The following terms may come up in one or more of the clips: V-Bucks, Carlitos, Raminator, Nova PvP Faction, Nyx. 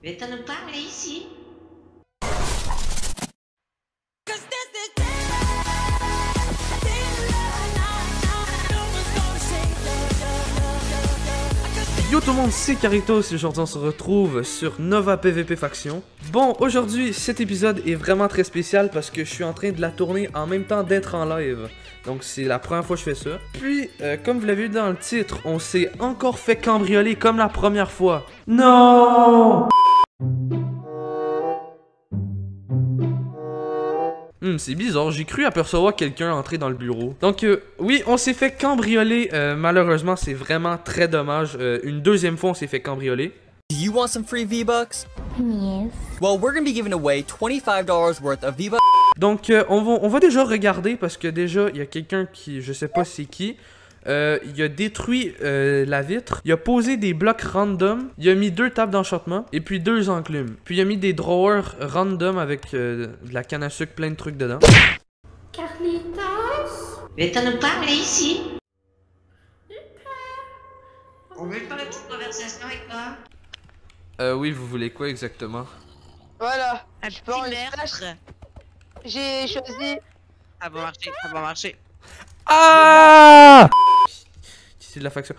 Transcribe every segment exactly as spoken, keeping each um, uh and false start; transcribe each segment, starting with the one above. Tentando parler ici. Yo tout le monde, c'est Carlitos et aujourd'hui on se retrouve sur Nova PvP Faction. Bon, aujourd'hui cet épisode est vraiment très spécial parce que je suis en train de la tourner en même temps d'être en live. Donc c'est la première fois que je fais ça. Puis, euh, comme vous l'avez vu dans le titre, on s'est encore fait cambrioler comme la première fois. Non! Hmm, c'est bizarre, j'ai cru apercevoir quelqu'un entrer dans le bureau. Donc euh, oui, on s'est fait cambrioler, euh, malheureusement c'est vraiment très dommage. Euh, une deuxième fois on s'est fait cambrioler. Do you want some free V-Bucks? Yes. Well, we're gonna be giving away twenty-five dollars worth of V-Bucks. Donc euh, on, va, on va déjà regarder parce que déjà il y a quelqu'un qui, je sais pas c'est qui. Euh, il a détruit euh, la vitre, il a posé des blocs random, il a mis deux tables d'enchantement et puis deux enclumes. Puis il a mis des drawers random avec euh, de la canne à sucre, plein de trucs dedans. Carlitos, mais t'en as parlé ici. On veut faire une petite conversation avec toi. Euh oui, vous voulez quoi exactement? Voilà, un petit verre. J'ai choisi... Ça va marcher, ça va marcher. Ah! C'est de la faction.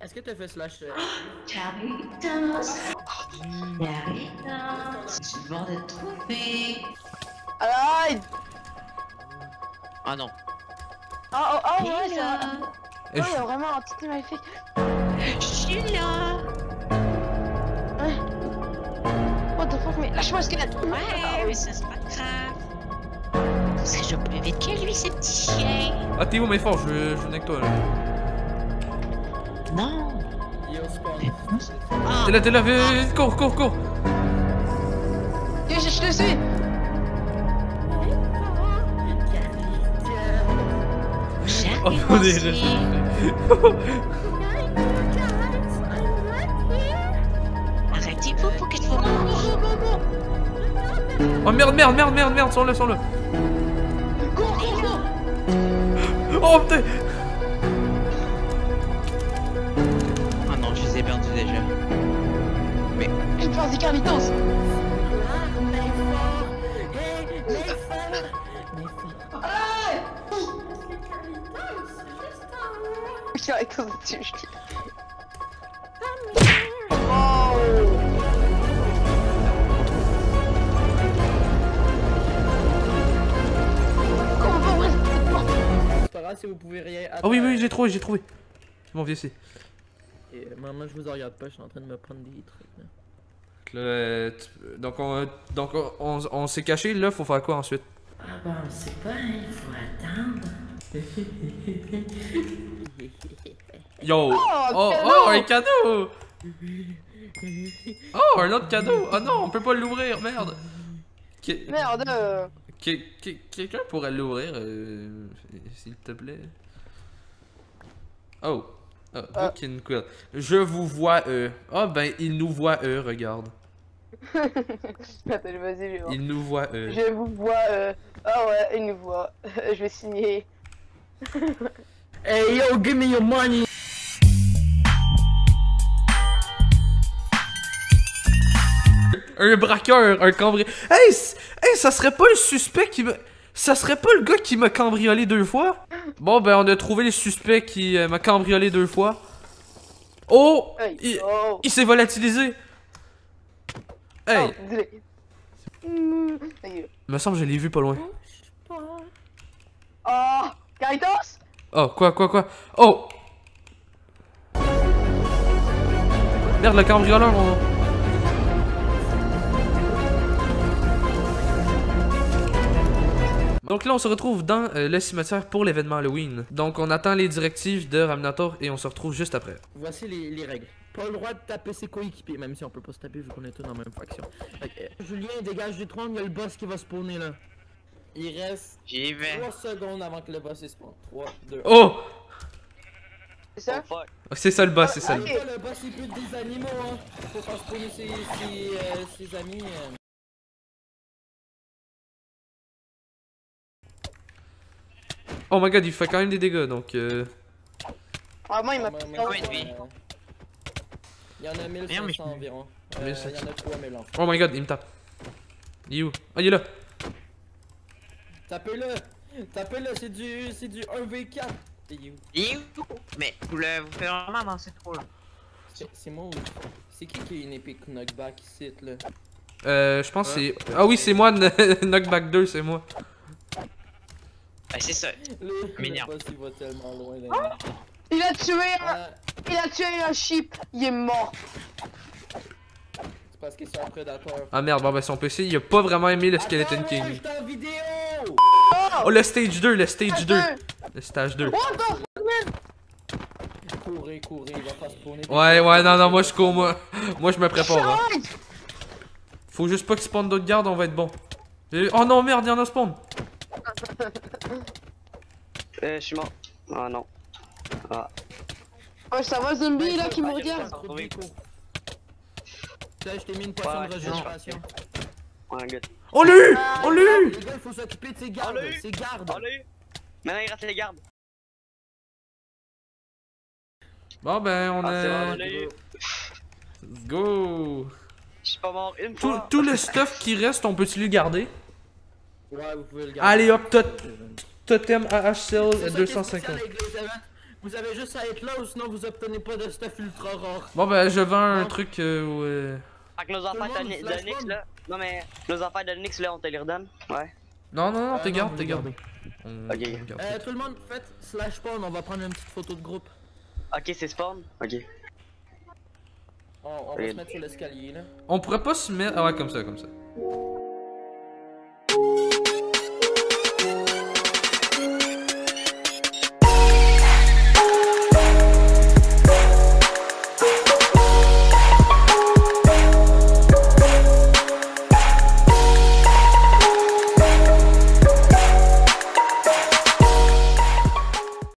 Est-ce que t'as fait slash? Ah non. Oh oh oh ouais ça. Oh y'a vraiment un petit maléfique. Je suis là. Mais lâche-moi ce squelette! Ouais, ah, oui, ça c'est pas grave. Parce que je peux vite que lui, ces petits chiens. Ah, t'es où, mais fort, je veux venir avec toi là. Non! T'es là, t'es là, vite, cours, cours, cours! Je, je, je te suis! Oh, on est là. Oh merde, merde, merde, merde, merde, sors-le, sors-le. Oh putain. Ah non, je les ai perdus déjà. Mais... Une force des Carlitos. Si vous pouvez rien. Ah oh oui, oui, j'ai trouvé, j'ai trouvé. C'est mon vieux, c'est. Et maintenant, je vous en regarde pas, je suis en train de me prendre des trucs. Là. Le, tu, donc, on, donc on, on, on s'est caché, là, faut faire quoi ensuite? Ah bah, ben, on sait pas, il hein, faut attendre. Yo! Oh, oh, oh, un cadeau! Oh, un autre cadeau! Oh non, on peut pas l'ouvrir, merde! Qu merde! Euh... Quelqu'un pourrait l'ouvrir, euh, s'il te plaît. Oh, oh ah. Broken Quill. Je vous vois eux. Ah oh, ben, ils nous voient eux, regarde. Attends, vas-y, je Ils nous voient eux. Je vous vois eux. Ah ouais, ils nous voient. Je vais signer. Hey yo, give me your money. Un braqueur, un cambrioleur. Hey, hey, ça serait pas le suspect qui me... Ça serait pas le gars qui m'a cambriolé deux fois? Bon, ben, on a trouvé le suspect qui euh, m'a cambriolé deux fois. Oh! Hey, il oh. il s'est volatilisé! Hey! Oh, mmh. Il me semble que je l'ai vu pas loin. Oh! Carlitos? Oh, quoi, quoi, quoi? Oh! Merde, le cambrioleur, on... Donc là on se retrouve dans euh, le cimetière pour l'événement Halloween. Donc on attend les directives de Raminator et on se retrouve juste après. Voici les, les règles. Pas le droit de taper ses coéquipiers, même si on peut pas se taper vu qu'on est tous dans la même faction. Okay. Julien dégage du trône, il y a le boss qui va spawner là. Il reste trois secondes avant que le boss se spawn. trois, deux, un. Oh! C'est ça? Oh, c'est ça le boss, c'est ça. Ah, okay. Le boss il peut des animaux hein. Faut pas spawner ses, ses, euh, ses amis. Euh. Oh my god, il fait quand même des dégâts donc. Euh... Ah, moi il m'a pris un. Il y en a mille cinq cents environ. Euh, mille cinq cents. Il y en a trois mille. Oh my god, il me tape. Il est où? Ah, il est là. Tapez-le. Tapez-le, c'est du, c'est du un v quatre. Il est où? Il est où? Mais vous le vous faites vraiment dans ces trous là. C'est moi ou. C'est qui qui a une épique knockback ici là? Euh, je pense ouais. c'est. Ah oui, c'est moi, knockback deux, c'est moi. Bah, c'est ça. M'énerve. Il a tué un. Euh... Il a tué un sheep. Il est mort. C'est parce qu'il est un prédateur. Ah merde, bon bah son P C il a pas vraiment aimé le Skeleton Attends, King. Vidéo. Oh le stage deux, le stage, stage deux. deux. Le stage deux. Courez, courez, il va pas se tourner. Ouais, ouais, non, non, moi je cours, moi. Moi je me prépare. Hein. Faut juste pas qu'il spawn d'autres gardes, on va être bon. Et... Oh non, merde, il y en a spawn. Euh, je suis mort. Ah non. Ah. Oh, ça va, zombie ouais, là qui me regarde. Là, je t'ai mis une potion ouais, de régénération. Oh, on l'a eu! On l'a eu! Les gars, il faut s'occuper de ces gardes. Ces gardes. On l'a eu. Maintenant, il reste les gardes. Bon, ben, on ah, est. Bon, on l'a eu. Let's go! Je suis pas mort une tout, fois. Tout le stuff qui reste, on peut-tu le garder? Ouais, vous pouvez le garder. Allez hop, tot totem A H C L deux cent cinquante. Vous avez juste à être là ou sinon vous obtenez pas de stuff ultra rare. Bon bah je vends un non. truc euh, ouais. Avec nos affaires de Nyx là. Non mais nos affaires de Nyx là on te les redonne. Ouais. Non non non, euh, t'es garde, t'es garde. On... Ok. Garde. Euh, tout le monde faites slash spawn, on va prendre une petite photo de groupe. Ok c'est spawn. Ok. On, on va okay. se mettre sur l'escalier là. On pourrait pas se mettre... Ah ouais comme ça, comme ça.